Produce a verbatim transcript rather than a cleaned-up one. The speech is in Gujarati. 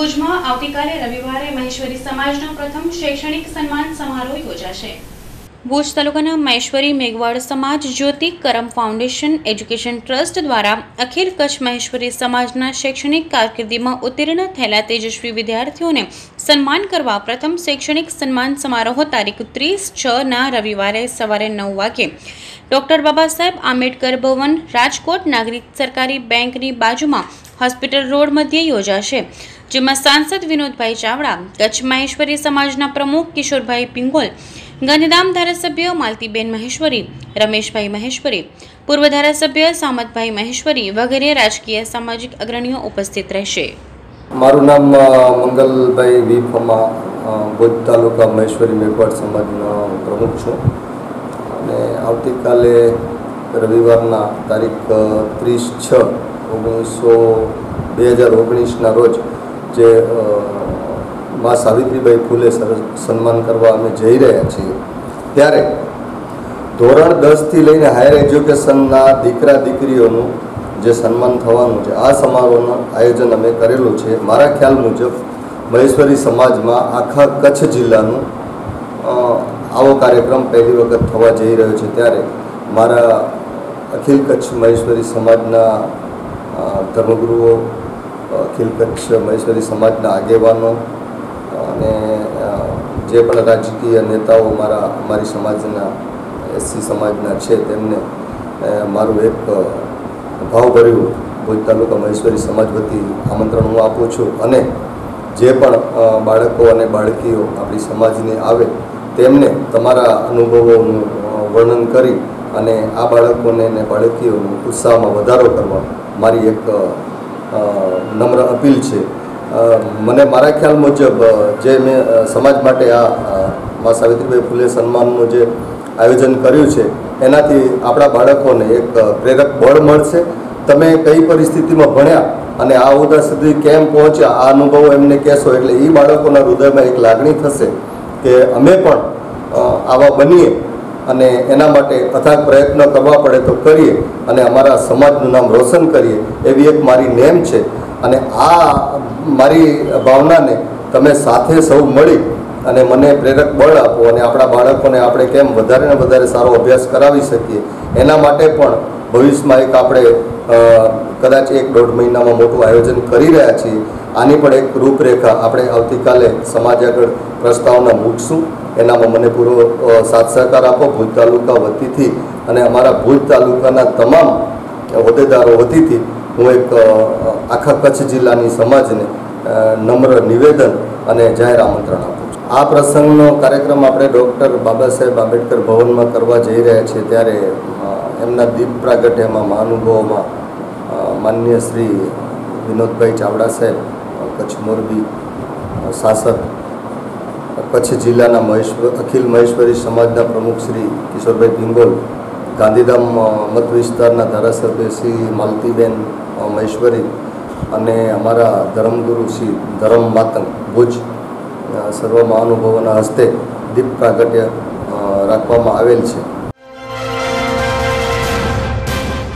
ભુજમાં આવતીકાલે રવિવારે મહેશ્વરી સમાજનો પ્રથમ શૈક્ષણિક સન્માન સમારોહ યોજાશે। ભુજ તાલુકાના મહેશ્વરી મેઘવાડ સમાજ જ્યોતિ કરમ ફાઉન્ડેશન એજ્યુકેશન ટ્રસ્ટ દ્વારા અખિલ કચ્છ મહેશ્વરી સમાજના શૈક્ષણિક કારકિર્દીમાં ઉત્તીર્ણ થયેલા તેજસ્વી વિદ્યાર્થીઓને સન્માન કરવા પ્રથમ શૈક્ષણિક સન્માન સમારોહ તારીખ ત્રીસ છ ના રવિવારે સવારે નવ વાગે ડૉક્ટર બાબા સાહેબ આંબેડકર ભવન રાજકોટ નાગરિક સરકારી બેંકની બાજુમાં હોસ્પિટલ રોડ મધ્યે યોજાશે, જેમાં સાંસદ વિનોદ ભાઈ ચાવડા, કચ્છ મહેશ્વરી સમાજના પ્રમુખ કિશોર ભાઈ પિંગોલ, ગાંધીધામ ધારાસભ્ય માલતી બેન મહેશ્વરી, રમેશ ભાઈ મહેશ્વરી, પૂર્વ ધારાસભ્ય સામત ભાઈ મહેશ્વરી વગેરે રાજકીય સામાજિક અગ્રણીઓ ઉપસ્થિત રહેશે। મારું નામ મંગલભાઈ વીફમા, ભુજ તાલુકા મહેશ્વરી મેઘવાડ સમાજનો પ્રમુખ છું અને આવતીકાલે રવિવારના તારીખ ત્રીસ છ ઓગણીસો બે હજાર ઓગણીસના રોજ જે માં સાવિત્રીબેન ફુલે સન્માન કરવા અમે જઈ રહ્યા છીએ, ત્યારે ધોરણ દસથી લઈને હાયર એજ્યુકેશનના દીકરા દીકરીઓનું જે સન્માન થવાનું છે, આ સમારોહનું આયોજન અમે કરેલું છે। મારા ખ્યાલ મુજબ મહેશ્વરી સમાજમાં આખા કચ્છ જિલ્લાનું આવો કાર્યક્રમ પહેલી વખત થવા જઈ રહ્યો છે, ત્યારે મારા અખિલ કચ્છ મહેશ્વરી સમાજના ધર્મગુરુઓ, અખિલ કચ્છ મહેશ્વરી સમાજના આગેવાનો અને જે પણ રાજકીય નેતાઓ મારા અમારી સમાજના એસસી સમાજના છે, તેમને મારું એક ભાવભર્યું ભુજ તાલુકા મહેશ્વરી સમાજ વતી આમંત્રણ હું આપું છું અને જે પણ બાળકો અને બાળકીઓ આપણી સમાજની આવે તેમને તમારા અનુભવોનું વર્ણન કરી અને આ બાળકોને અને બાળકીઓનું ઉત્સાહમાં વધારો કરવા મારી એક નમ્ર અપીલ છે। મને મારા ખ્યાલ મુજબ જે મેં સમાજ માટે આ માં સાવિત્રીબેન ફુલે સન્માનનું જે આયોજન કર્યું છે, એનાથી આપણા બાળકોને એક પ્રેરક બળ મળશે। તમે કઈ પરિસ્થિતિમાં ભણ્યા અને આ ઉદાહરણ સુધી કેમ પહોંચ્યા, આ અનુભવો એમને કહેશો એટલે એ બાળકોના હૃદયમાં એક લાગણી થશે કે અમે પણ આવા બનીએ અને એના માટે અથાગ પ્રયત્ન કરવા પડે તો કરીએ અને અમારા સમાજનું નામ રોશન કરીએ, એવી એક મારી નેમ છે। અને આ મારી ભાવનાને તમે સાથે સૌ મળી અને મને પ્રેરક બળ આપો અને આપણા બાળકોને આપણે કેમ વધારે ને વધારે સારો અભ્યાસ કરાવી શકીએ, એના માટે પણ ભવિષ્યમાં એક આપણે કદાચ એક દોઢ મહિનામાં મોટું આયોજન કરી રહ્યા છીએ। આની પણ એક રૂપરેખા આપણે આવતીકાલે સમાજ આગળ પ્રસ્તાવના મૂકશું, એનામાં મને પૂરો સાથ સહકાર આપો ભુજ તાલુકા વતીથી અને અમારા ભુજ તાલુકાના તમામ હોદ્દેદારો વતીથી હું એક આખા કચ્છ જિલ્લાની સમાજને નમ્ર નિવેદન અને જાહેર આમંત્રણ આપું છું। આ પ્રસંગનો કાર્યક્રમ આપણે ડૉક્ટર બાબા સાહેબ આંબેડકર ભવનમાં કરવા જઈ રહ્યા છીએ, ત્યારે એમના દીપ પ્રાગટ્યમાં મહાનુભાવોમાં માનનીય શ્રી વિનોદ ભાઈ ચાવડા સાહેબ, કચ્છ મોરબી શાસક, કચ્છ જિલ્લાના મહેશ્વર અખિલ મહેશ્વરી સમાજના પ્રમુખ શ્રી કિશોરભાઈ પિંગોલ, ગાંધીધામ મત વિસ્તારના ધારાસભ્ય શ્રી માલતીબેન મહેશ્વરી અને અમારા ધર્મગુરુ શ્રી ધરમ માતંગ ભુજ, સર્વ મહાનુભાવોના હસ્તે દીપ પ્રાગટ્ય રાખવામાં આવેલ છે।